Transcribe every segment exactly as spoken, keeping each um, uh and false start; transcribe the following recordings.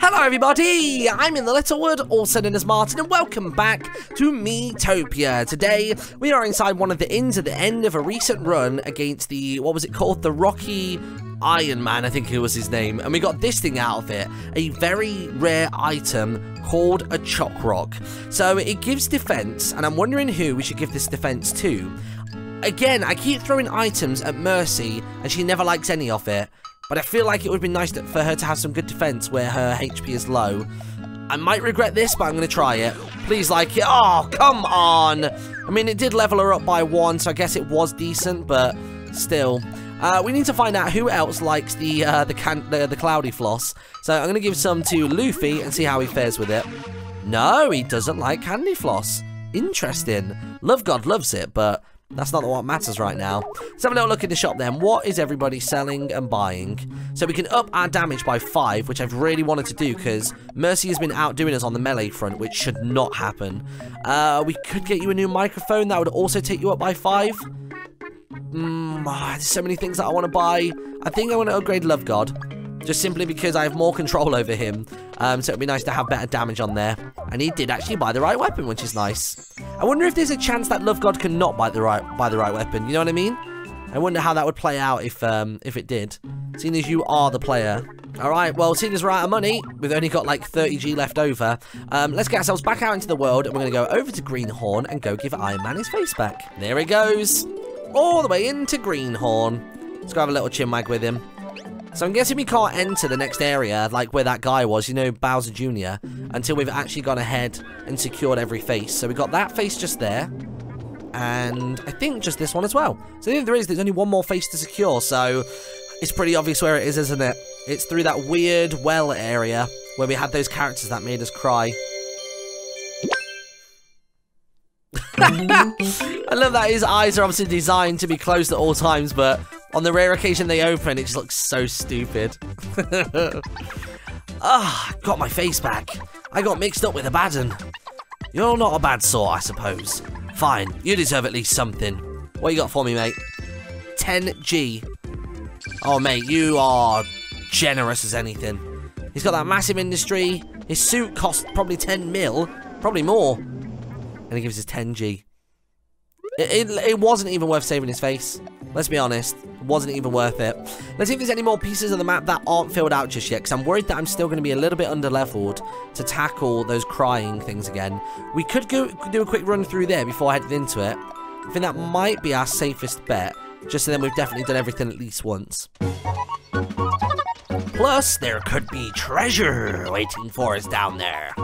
Hello everybody, I'm in the Littlewood, also known as Martin, and welcome back to Miitopia. Today, we are inside one of the inns at the end of a recent run against the, what was it called, the Rocky Iron Man, I think it was his name, and we got this thing out of it, a very rare item called a Chalk Rock. So it gives defense, and I'm wondering who we should give this defense to. Again, I keep throwing items at Mercy, and she never likes any of it. But I feel like it would be nice for her to have some good defense where her H P is low. I might regret this, but I'm going to try it. Please like it. Oh, come on. I mean, it did level her up by one, so I guess it was decent, but still. Uh, we need to find out who else likes the, uh, the, can the, the Cloudy Floss. So I'm going to give some to Luffy and see how he fares with it. No, he doesn't like Candy Floss. Interesting. Love God loves it, but... that's not what matters right now. Let's have a little look in the shop then. What is everybody selling and buying? So we can up our damage by five, which I've really wanted to do because Mercy has been outdoing us on the melee front, which should not happen. Uh, we could get you a new microphone. That would also take you up by five. Mm, oh, there's so many things that I want to buy. I think I want to upgrade Love God, just simply because I have more control over him. Um, so it'd be nice to have better damage on there. And he did actually buy the right weapon, which is nice. I wonder if there's a chance that Love God can not buy the right buy the right weapon. You know what I mean? I wonder how that would play out if um, if it did. Seeing as you are the player. All right. Well, seeing as we're out of money, we've only got like thirty G left over. Um, let's get ourselves back out into the world, and we're gonna go over to Greenhorn and go give Iron Man his face back. There he goes, all the way into Greenhorn. Let's go have a little chinwag with him. So I'm guessing we can't enter the next area, like where that guy was, you know, Bowser Junior, until we've actually gone ahead and secured every face. So we got that face just there, and I think just this one as well. So the thing there is, there's only one more face to secure, so it's pretty obvious where it is, isn't it? It's through that weird well area where we had those characters that made us cry. I love that his eyes are obviously designed to be closed at all times, but... on the rare occasion they open, it just looks so stupid. Ah, oh, got my face back. I got mixed up with a bad un. You're not a bad sort, I suppose. Fine, you deserve at least something. What you got for me, mate? ten G. Oh, mate, you are generous as anything. He's got that massive industry. His suit costs probably ten mil, probably more. And he gives us ten G. It, it, it wasn't even worth saving his face. Let's be honest, it wasn't even worth it. Let's see if there's any more pieces of the map that aren't filled out just yet, because I'm worried that I'm still going to be a little bit under-leveled to tackle those crying things again. We could go, do a quick run through there before heading into it. I think that might be our safest bet, just so then we've definitely done everything at least once. Plus, there could be treasure waiting for us down there.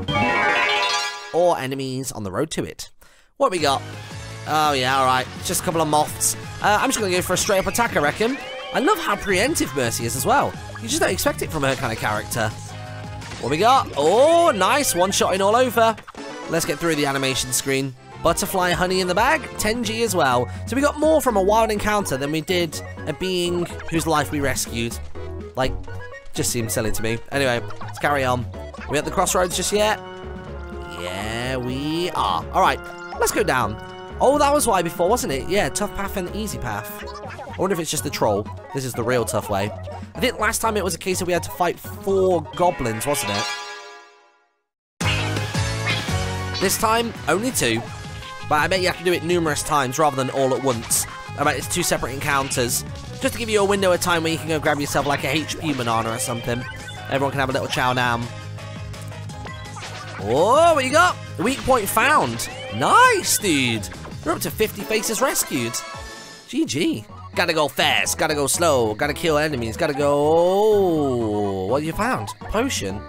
Or enemies on the road to it. What we got? Oh yeah, alright, just a couple of moths. Uh, I'm just going to go for a straight up attack, I reckon. I love how preemptive Mercy is as well. You just don't expect it from her kind of character. What we got? Oh, nice, one-shotting all over. Let's get through the animation screen. Butterfly honey in the bag, ten G as well. So we got more from a wild encounter than we did a being whose life we rescued. Like, just seems silly to me. Anyway, let's carry on. Are we at the crossroads just yet? Yeah, we are. Alright, let's go down. Oh, that was why before, wasn't it? Yeah, tough path and easy path. I wonder if it's just the troll. This is the real tough way. I think last time it was a case that we had to fight four goblins, wasn't it? This time, only two. But I bet you have to do it numerous times rather than all at once. I bet it's two separate encounters. Just to give you a window of time where you can go grab yourself like a H P banana or something. Everyone can have a little chow down. Oh, what you got? Weak point found. Nice, dude. We're up to fifty faces rescued. G G. Gotta go fast, gotta go slow, gotta kill enemies, gotta go... oh, what have you found? Potion?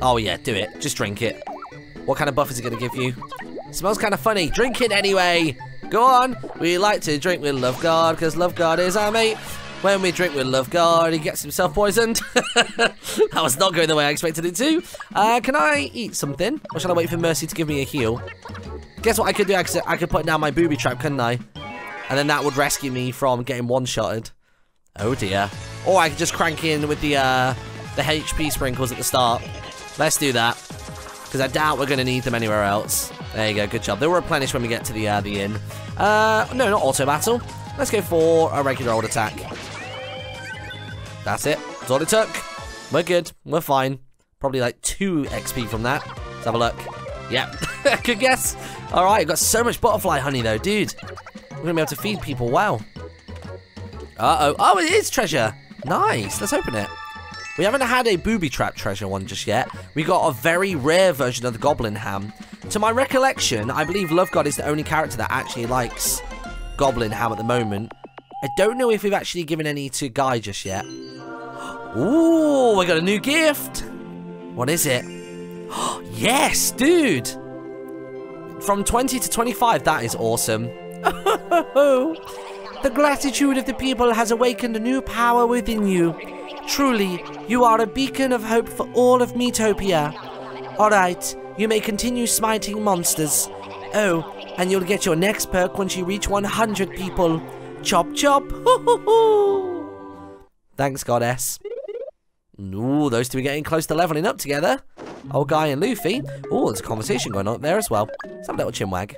Oh yeah, do it. Just drink it. What kind of buff is it gonna give you? Smells kind of funny. Drink it anyway. Go on. We like to drink with Love God, because Love God is our mate. When we drink with Love God, he gets himself poisoned. That was not going the way I expected it to. Uh, can I eat something? Or shall I wait for Mercy to give me a heal? Guess what I could do? I could put down my booby trap, couldn't I? And then that would rescue me from getting one-shotted. Oh dear. Or I could just crank in with the uh, the H P sprinkles at the start. Let's do that. Because I doubt we're going to need them anywhere else. There you go, good job. They'll replenish when we get to the, uh, the inn. Uh, no, not auto battle. Let's go for a regular old attack. That's it. That's all it took. We're good. We're fine. Probably like two X P from that. Let's have a look. Yep. Good guess. All right. Got so much butterfly honey though, dude. We're gonna be able to feed people. Wow. Uh oh. Oh, it is treasure. Nice. Let's open it. We haven't had a booby trap treasure one just yet. We got a very rare version of the Goblin Ham. To my recollection, I believe Love God is the only character that actually likes Goblin Ham at the moment. I don't know if we've actually given any to Guy just yet. Ooh, we got a new gift. What is it? Yes, dude. From twenty to twenty-five, that is awesome. The gratitude of the people has awakened a new power within you. Truly, you are a beacon of hope for all of Miitopia. All right, you may continue smiting monsters. Oh, and you'll get your next perk once you reach one hundred people. Chop, chop. Thanks, Goddess. Ooh, those two are getting close to leveling up together. Old Guy and Luffy. Ooh, there's a conversation going on there as well. Let's have a little chinwag.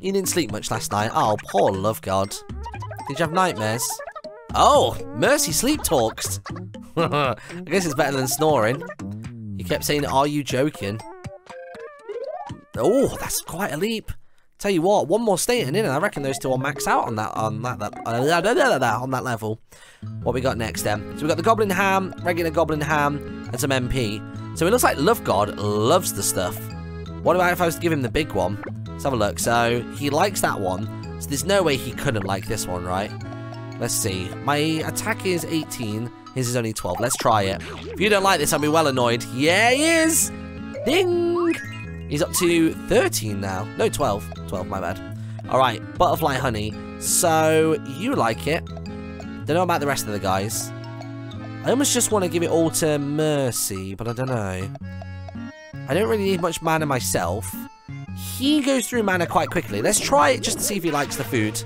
You didn't sleep much last night. Oh, poor Love God. Did you have nightmares? Oh, Mercy sleep talks. I guess it's better than snoring. You kept saying, are you joking? Oh, that's quite a leap. Tell you what, one more stating in, and I reckon those two will max out on that on that, that, uh, on that level. What we got next then? So we got the Goblin Ham, regular Goblin Ham, and some M P. So it looks like Love God loves the stuff. What about if I was to give him the big one? Let's have a look. So he likes that one. So there's no way he couldn't like this one, right? Let's see. My attack is eighteen. His is only twelve. Let's try it. If you don't like this, I'll be well annoyed. Yeah, he is. Ding. He's up to thirteen now. No, twelve. twelve, my bad. All right, butterfly honey. So you like it. Don't know about the rest of the guys. I almost just want to give it all to Mercy, but I don't know. I don't really need much mana myself. He goes through mana quite quickly. Let's try it just to see if he likes the food.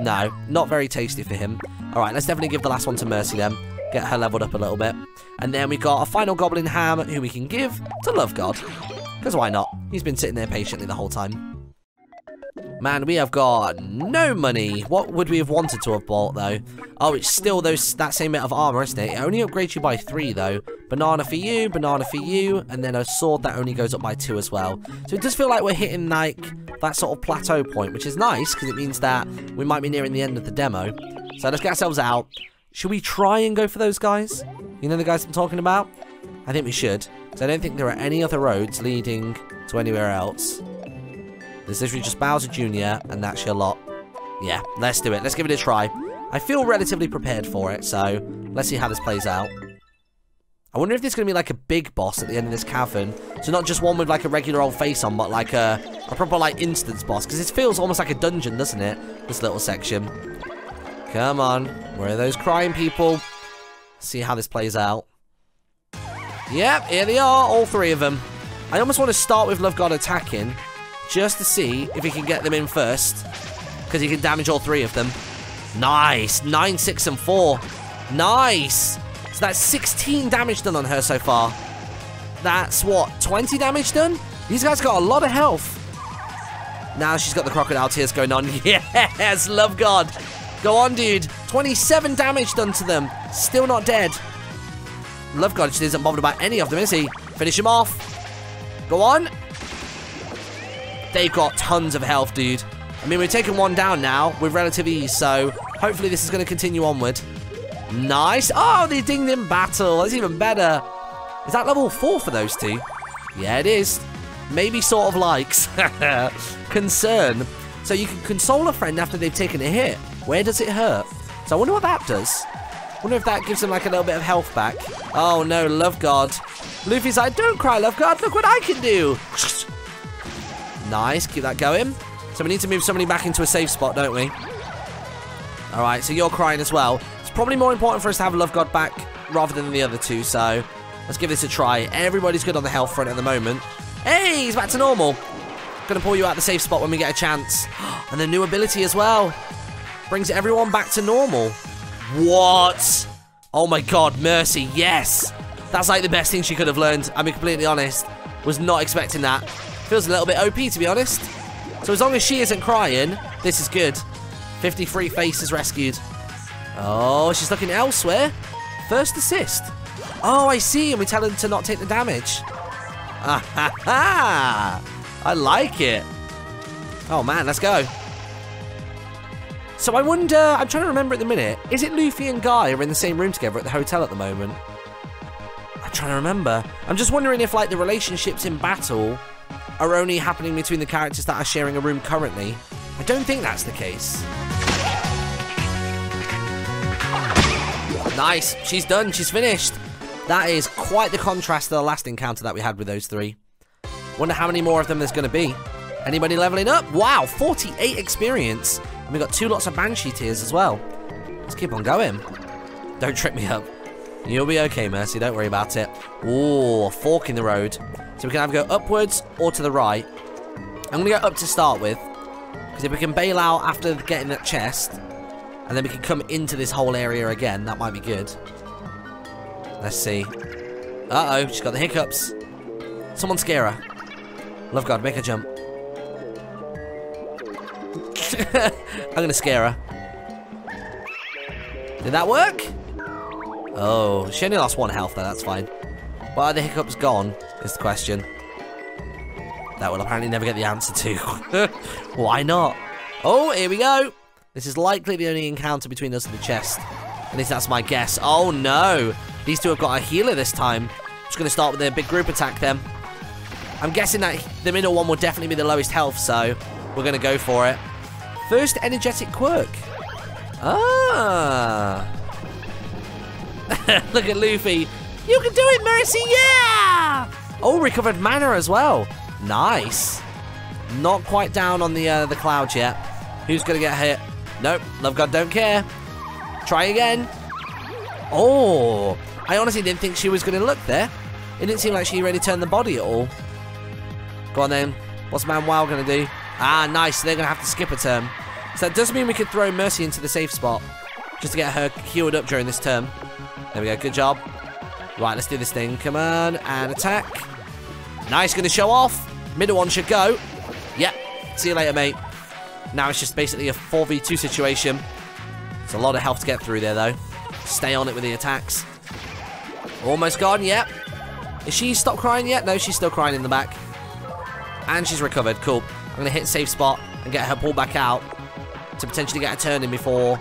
No, not very tasty for him. All right, let's definitely give the last one to Mercy then. Get her leveled up a little bit. And then we got a final Goblin Ham who we can give to Love God. Because why not? He's been sitting there patiently the whole time. Man, we have got no money. What would we have wanted to have bought, though? Oh, it's still those that same bit of armor, isn't it? It only upgrades you by three, though. Banana for you, banana for you, and then a sword that only goes up by two as well. So it does feel like we're hitting, like, that sort of plateau point, which is nice, because it means that we might be nearing the end of the demo. So let's get ourselves out. Should we try and go for those guys? You know the guys I'm talking about? I think we should, because I don't think there are any other roads leading to anywhere else. There's literally just Bowser Junior, and that's your lot. Yeah, let's do it. Let's give it a try. I feel relatively prepared for it, so let's see how this plays out. I wonder if there's going to be like a big boss at the end of this cavern. So not just one with like a regular old face on, but like a, a proper like instance boss. Because this feels almost like a dungeon, doesn't it? This little section. Come on. Where are those crying people? See how this plays out. Yep, here they are, all three of them. I almost want to start with Love God attacking. Just to see if he can get them in first. Because he can damage all three of them. Nice. Nine, six, and four. Nice. So that's sixteen damage done on her so far. That's what, twenty damage done? These guys got a lot of health. Now she's got the crocodile tears going on. Yes, Love God. Go on, dude. twenty-seven damage done to them. Still not dead. Love God just isn't bothered about any of them, is he? Finish him off. Go on. They've got tons of health, dude. I mean, we've taken one down now with relative ease, so hopefully this is going to continue onward. Nice. Oh, they dinged in battle. That's even better. Is that level four for those two? Yeah, it is. Maybe sort of likes. Concern. So you can console a friend after they've taken a hit. Where does it hurt? So I wonder what that does. I wonder if that gives them like a little bit of health back. Oh no, Love God. Luffy's like, don't cry, Love God. Look what I can do. Nice. Keep that going. So we need to move somebody back into a safe spot, don't we? All right. So you're crying as well. Probably more important for us to have Love God back rather than the other two, so let's give this a try. Everybody's good on the health front at the moment. Hey, he's back to normal. Gonna pull you out the safe spot when we get a chance. And the new ability as well. Brings everyone back to normal. What? Oh my god, Mercy, yes. That's like the best thing she could have learned, I'll be completely honest. Was not expecting that. Feels a little bit O P, to be honest. So as long as she isn't crying, this is good. fifty-three faces rescued. Oh, she's looking elsewhere. First assist. Oh, I see. And we tell him to not take the damage. Ah, ha, ha. I like it. Oh, man, let's go. So I wonder, I'm trying to remember at the minute, is it Luffy and Guy are in the same room together at the hotel at the moment? I'm trying to remember. I'm just wondering if, like, the relationships in battle are only happening between the characters that are sharing a room currently. I don't think that's the case. Nice. She's done. She's finished. That is quite the contrast to the last encounter that we had with those three. Wonder how many more of them there's going to be. Anybody leveling up? Wow, forty-eight experience. And we got two lots of Banshee Tears as well. Let's keep on going. Don't trip me up. You'll be okay, Mercy. Don't worry about it. Ooh, a fork in the road. So we can either go upwards or to the right. I'm going to go up to start with. Because if we can bail out after getting that chest, and then we can come into this whole area again, that might be good. Let's see. Uh-oh, she's got the hiccups. Someone scare her. Love God, make her jump. I'm going to scare her. Did that work? Oh, she only lost one health though, that's fine. Why are the hiccups gone, is the question. That will apparently never get the answer to. Why not? Oh, here we go. This is likely the only encounter between us and the chest. At least that's my guess. Oh no! These two have got a healer this time. I'm just going to start with a big group attack then. I'm guessing that the middle one will definitely be the lowest health, so we're going to go for it. First energetic quirk. Ah! Look at Luffy. You can do it, Mercy! Yeah! Oh, recovered mana as well. Nice. Not quite down on the uh, the clouds yet. Who's going to get hit? Nope. Love God don't care. Try again. Oh. I honestly didn't think she was going to look there. It didn't seem like she really turned the body at all. Go on then. What's Man Wow going to do? Ah, nice. So they're going to have to skip a turn. So that does mean we could throw Mercy into the safe spot. Just to get her healed up during this turn. There we go. Good job. Right, let's do this thing. Come on. And attack. Nice. Going to show off. Middle one should go. Yep. See you later, mate. Now it's just basically a four v two situation. It's a lot of health to get through there, though. Stay on it with the attacks. Almost gone, yep. Is she stopped crying yet? No, she's still crying in the back. And she's recovered. Cool. I'm going to hit safe spot and get her pulled back out to potentially get a turn in before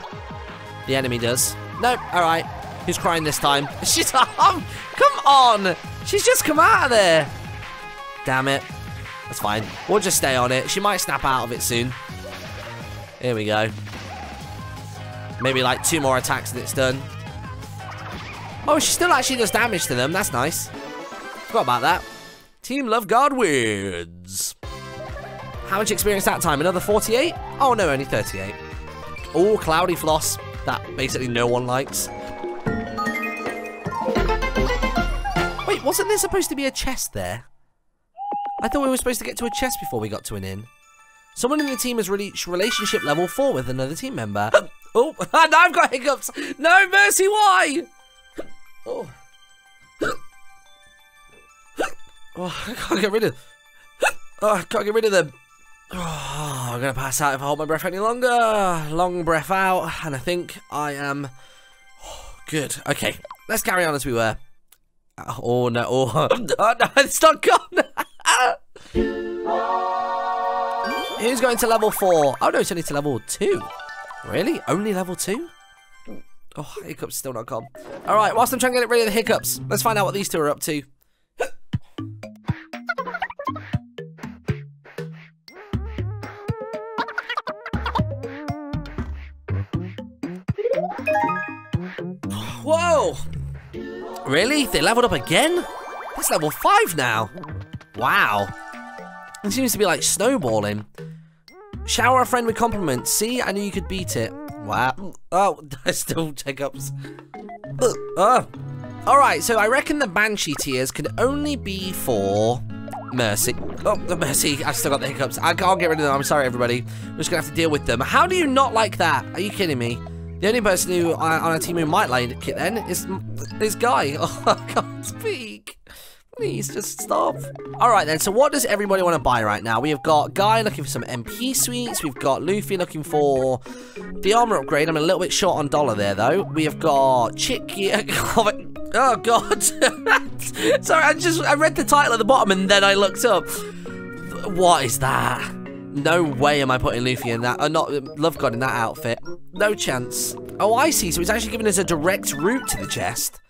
the enemy does. Nope. All right. Who's crying this time? She's... Oh, come on! She's just come out of there. Damn it. That's fine. We'll just stay on it. She might snap out of it soon. Here we go. Maybe like two more attacks and it's done. Oh, she still actually does damage to them. That's nice. Forgot about that. Team Love God wins. How much experience that time? Another forty-eight? Oh, no, only thirty-eight. Oh, Cloudy Floss. That basically no one likes. Wait, wasn't there supposed to be a chest there? I thought we were supposed to get to a chest before we got to an inn. Someone in the team has reached relationship level four with another team member. Oh, and I've got hiccups. No, Mercy, why? Oh. Oh, I can't get rid of... Oh, I can't get rid of them. Oh, I'm going to pass out if I hold my breath any longer. Long breath out, and I think I am... Oh, good. Okay, let's carry on as we were. Oh, no. Oh, oh no, it's not gone. Who's going to level four? Oh, no, it's only to level two. Really? Only level two? Oh, hiccups still not gone. All right, whilst I'm trying to get rid of the hiccups, let's find out what these two are up to. Whoa! Really? They leveled up again? That's level five now. Wow. It seems to be like snowballing. Shower a friend with compliments. See, I knew you could beat it. Wow. Oh, I still hiccups. Oh. Alright, so I reckon the Banshee Tears can only be for Mercy. Oh, the Mercy. I've still got the hiccups. I can't get rid of them. I'm sorry, everybody. I'm just going to have to deal with them. How do you not like that? Are you kidding me? The only person who on our team who might like it then is, is Guy. Oh, I can't speak. Please, just stop. Alright then, so what does everybody want to buy right now? We have got Guy looking for some M P sweets. We've got Luffy looking for the armor upgrade. I'm a little bit short on dollar there, though. We have got Chicky. Oh, God. Sorry, I just I read the title at the bottom and then I looked up. What is that? No way am I putting Luffy in that. Uh, not Love God in that outfit. No chance. Oh, I see. So it's actually giving us a direct route to the chest.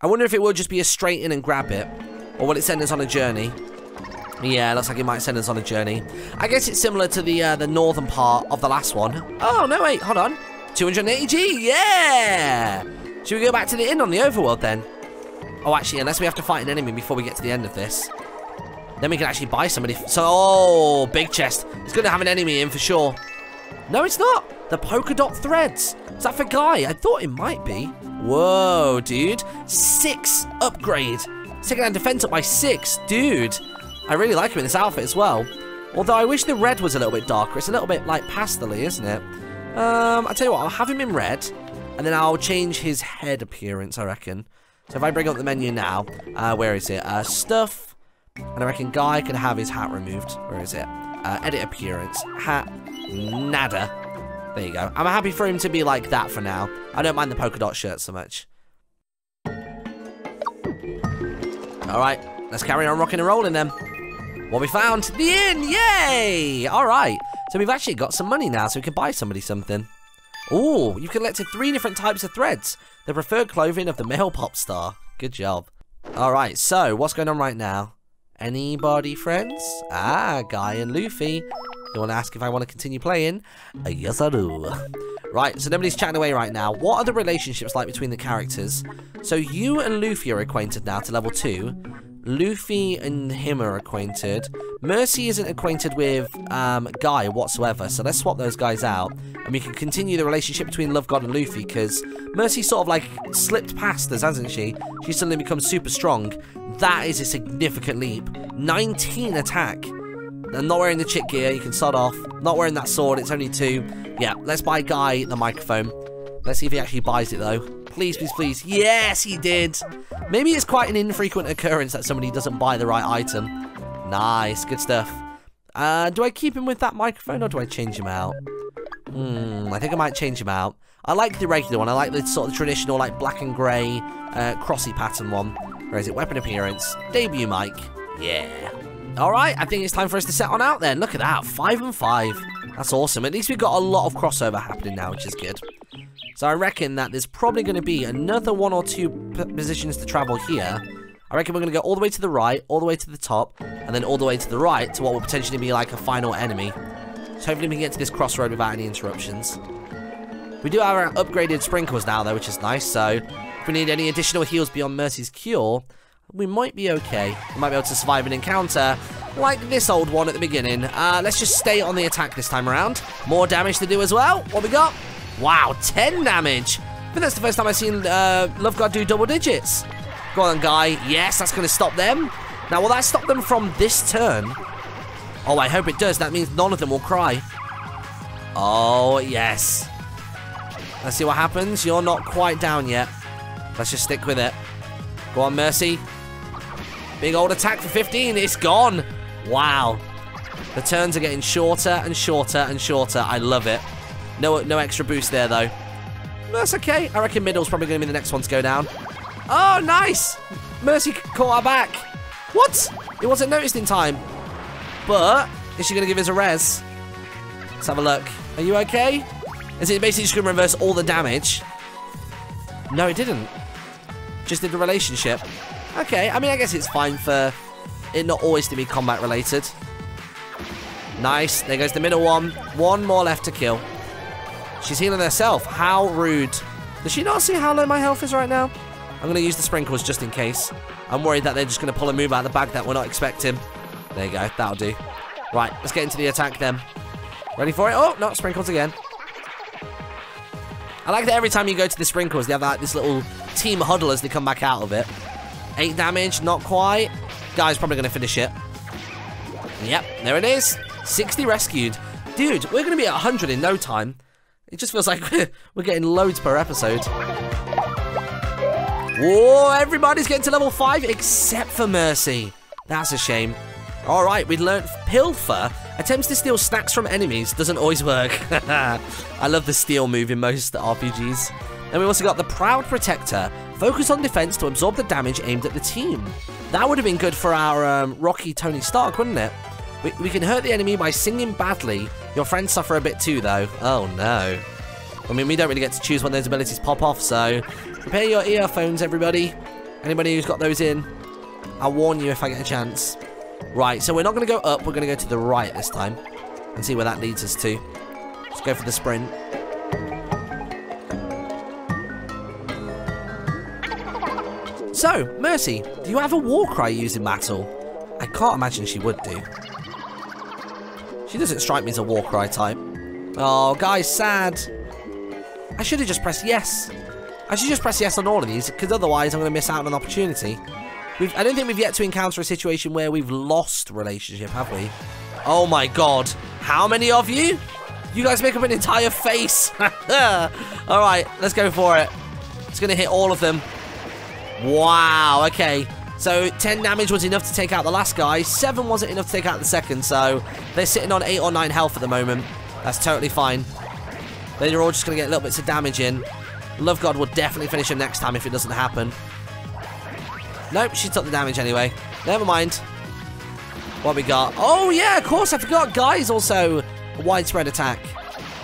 I wonder if it will just be a straight in and grab it. Or will it send us on a journey? Yeah, looks like it might send us on a journey. I guess it's similar to the uh, the northern part of the last one. Oh, no, wait, hold on. two hundred eighty G, yeah! Should we go back to the inn on the overworld then? Oh, actually, unless we have to fight an enemy before we get to the end of this. Then we can actually buy somebody. So, oh, big chest. It's going to have an enemy in for sure. No, it's not. The polka dot threads. Is that for Guy? I thought it might be. Whoa, dude. Six upgrade. Second-hand defense up by six, dude. I really like him in this outfit as well. Although I wish the red was a little bit darker. It's a little bit like pastely, isn't it? Um, I tell you what, I'll have him in red, and then I'll change his head appearance, I reckon. So if I bring up the menu now, uh, where is it? Uh, stuff, and I reckon Guy could have his hat removed. Where is it? Uh, edit appearance, hat, nada. There you go. I'm happy for him to be like that for now. I don't mind the polka dot shirt so much. Alright, let's carry on rocking and rolling then. What we found? The inn! Yay! Alright, so we've actually got some money now, so we can buy somebody something. Ooh, you've collected three different types of threads. The preferred clothing of the male pop star. Good job. Alright, so what's going on right now? Anybody friends? Ah, Guy and Luffy. You want to ask if I want to continue playing? Uh, yes, I do. Right, so nobody's chatting away right now. What are the relationships like between the characters? So you and Luffy are acquainted now to level two. Luffy and him are acquainted. Mercy isn't acquainted with um, Guy whatsoever, so let's swap those guys out. And we can continue the relationship between Love God and Luffy, because Mercy sort of like slipped past us, hasn't she? She suddenly becomes super strong. That is a significant leap. nineteen attack. I'm not wearing the chick gear, you can sod off. Not wearing that sword, it's only two. Yeah, let's buy Guy the microphone. Let's see if he actually buys it though. Please, please, please. Yes, he did! Maybe it's quite an infrequent occurrence that somebody doesn't buy the right item. Nice, good stuff. Uh, do I keep him with that microphone or do I change him out? Hmm, I think I might change him out. I like the regular one, I like the sort of traditional like black and grey uh, crossy pattern one. Where is it? Weapon appearance. Debut mic. Yeah. Alright, I think it's time for us to set on out then. Look at that, five and five. That's awesome. At least we've got a lot of crossover happening now, which is good. So I reckon that there's probably going to be another one or two positions to travel here. I reckon we're going to go all the way to the right, all the way to the top, and then all the way to the right to what will potentially be like a final enemy. So hopefully we can get to this crossroad without any interruptions. We do have our upgraded sprinkles now though, which is nice, so if we need any additional heals beyond Mercy's cure, we might be okay. We might be able to survive an encounter like this old one at the beginning. Uh, let's just stay on the attack this time around. More damage to do as well. What we got? Wow, ten damage. I think that's the first time I've seen uh, Love God do double digits. Go on, Guy. Yes, that's going to stop them. Now, will that stop them from this turn? Oh, I hope it does. That means none of them will cry. Oh, yes. Let's see what happens. You're not quite down yet. Let's just stick with it. Go on, Mercy. Big old attack for fifteen. It's gone. Wow. The turns are getting shorter and shorter and shorter. I love it. No, no extra boost there, though. That's okay. I reckon middle's probably going to be the next one to go down. Oh, nice. Mercy caught her back. What? It wasn't noticed in time. But is she going to give us a res? Let's have a look. Are you okay? Is it basically just going to reverse all the damage? No, it didn't. Just did the relationship. Okay, I mean, I guess it's fine for it not always to be combat-related. Nice. There goes the middle one. One more left to kill. She's healing herself. How rude. Does she not see how low my health is right now? I'm going to use the sprinkles just in case. I'm worried that they're just going to pull a move out of the bag that we're not expecting. There you go. That'll do. Right, let's get into the attack then. Ready for it? Oh, no, sprinkles again. I like that every time you go to the sprinkles, they have like, this little team huddle as they come back out of it. Eight damage, not quite. Guy's probably going to finish it. Yep, there it is. sixty rescued. Dude, we're going to be at one hundred in no time. It just feels like we're getting loads per episode. Whoa, everybody's getting to level five except for Mercy. That's a shame. Alright, we learned Pilfer. Attempts to steal snacks from enemies doesn't always work. I love the steal move in most R P Gs. Then we also got the Proud Protector. Focus on defense to absorb the damage aimed at the team. That would have been good for our um, Rocky Tony Stark, wouldn't it? We, we can hurt the enemy by singing badly. Your friends suffer a bit too, though. Oh, no. I mean, we don't really get to choose when those abilities pop off, so... Prepare your earphones, everybody. Anybody who's got those in, I'll warn you if I get a chance. Right, so we're not going to go up. We're going to go to the right this time and see where that leads us to. Let's go for the sprint. So, Mercy, do you have a war cry used in battle? I can't imagine she would do. She doesn't strike me as a war cry type. Oh, guys, sad. I should have just pressed yes. I should just press yes on all of these, because otherwise I'm going to miss out on an opportunity. We've, I don't think we've yet to encounter a situation where we've lost relationship, have we? Oh my god. How many of you? You guys make up an entire face. Alright, let's go for it. It's going to hit all of them. Wow, okay. So ten damage was enough to take out the last guy. seven wasn't enough to take out the second, so they're sitting on eight or nine health at the moment. That's totally fine. They're all just going to get little bits of damage in. Love God will definitely finish him next time if it doesn't happen. Nope, she took the damage anyway. Never mind. What we got? Oh, yeah, of course, I forgot. Guy's also a widespread attack.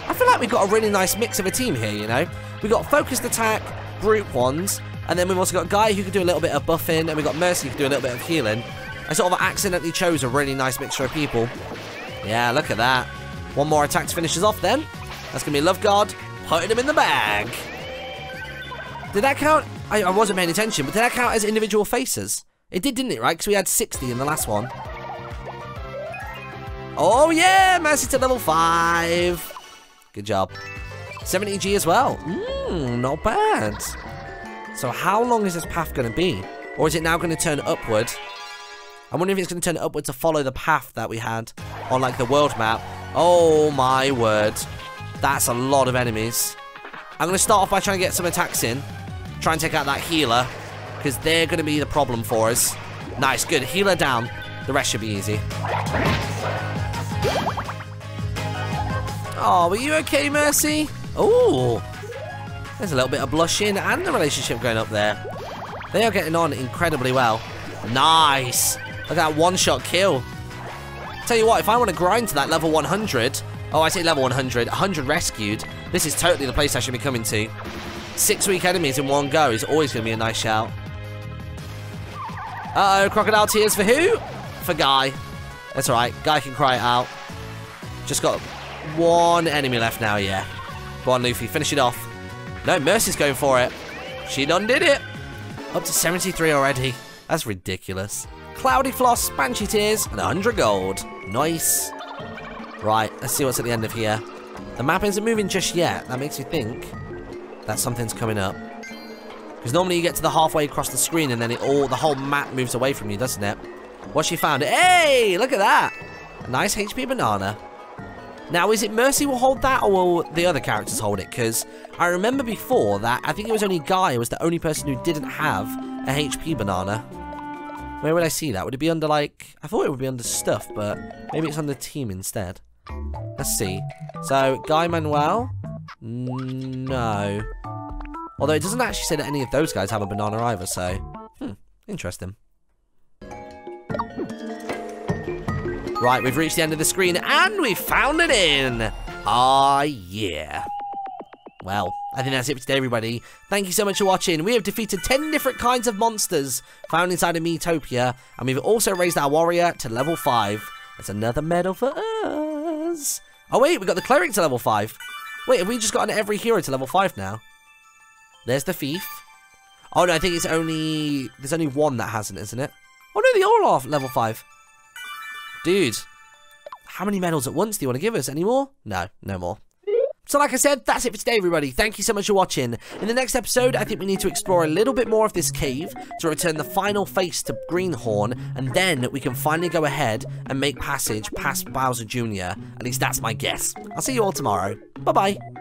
I feel like we've got a really nice mix of a team here, you know? We've got focused attack, brute ones, and then we've also got Guy who can do a little bit of buffing, and we've got Mercy who can do a little bit of healing. I sort of accidentally chose a really nice mixture of people. Yeah, look at that. One more attack finishes off then. That's going to be Love God putting him in the bag. Did that count? I, I wasn't paying attention, but did that count as individual faces? It did, didn't it, right? Because we had sixty in the last one. Oh, yeah! Mercy to level five. Good job. seventy G as well. Mmm, not bad. So how long is this path going to be? Or is it now going to turn upward? I wonder if it's going to turn upward to follow the path that we had on, like, the world map. Oh, my word. That's a lot of enemies. I'm going to start off by trying to get some attacks in. Try and take out that healer, because they're going to be the problem for us. Nice, good. Healer down. The rest should be easy. Oh, were you okay, Mercy? Oh, there's a little bit of blushing and the relationship going up there. They are getting on incredibly well. Nice. Look at that one-shot kill. Tell you what, if I want to grind to that level one hundred... Oh, I say level one hundred. one hundred rescued. This is totally the place I should be coming to. Six weak enemies in one go is always going to be a nice shout. Uh-oh, crocodile tears for who? For Guy. That's all right. Guy can cry it out. Just got one enemy left now, yeah. Go on, Luffy. Finish it off. No, Mercy's going for it. She done did it. Up to seventy-three already. That's ridiculous. Cloudy Floss, Banshee Tears, and one hundred gold. Nice. Right, let's see what's at the end of here. The map isn't moving just yet. That makes me think that something's coming up. Because normally you get to the halfway across the screen and then it all the whole map moves away from you, doesn't it? What she found? Hey, look at that! A nice H P banana. Now, is it Mercy will hold that or will the other characters hold it? Because I remember before that I think it was only Guy was the only person who didn't have a H P banana. Where would I see that? Would it be under, like... I thought it would be under stuff, but maybe it's under team instead. Let's see. So, Guy Manuel? No. Although it doesn't actually say that any of those guys have a banana either, so... Hmm, interesting. Right, we've reached the end of the screen, and we found it in! Ah, yeah. Well, I think that's it for today, everybody. Thank you so much for watching. We have defeated ten different kinds of monsters found inside of Miitopia, and we've also raised our warrior to level five. That's another medal for us. Oh wait, we got the cleric to level five. Wait, have we just gotten every hero to level five now? There's the thief. Oh no, I think it's only there's only one that hasn't, isn't it? Oh no, they all are level five. Dude, how many medals at once do you want to give us? Any more? No, no more. So like I said, that's it for today, everybody. Thank you so much for watching. In the next episode, I think we need to explore a little bit more of this cave to return the final face to Greenhorn, and then we can finally go ahead and make passage past Bowser Junior At least that's my guess. I'll see you all tomorrow. Bye-bye.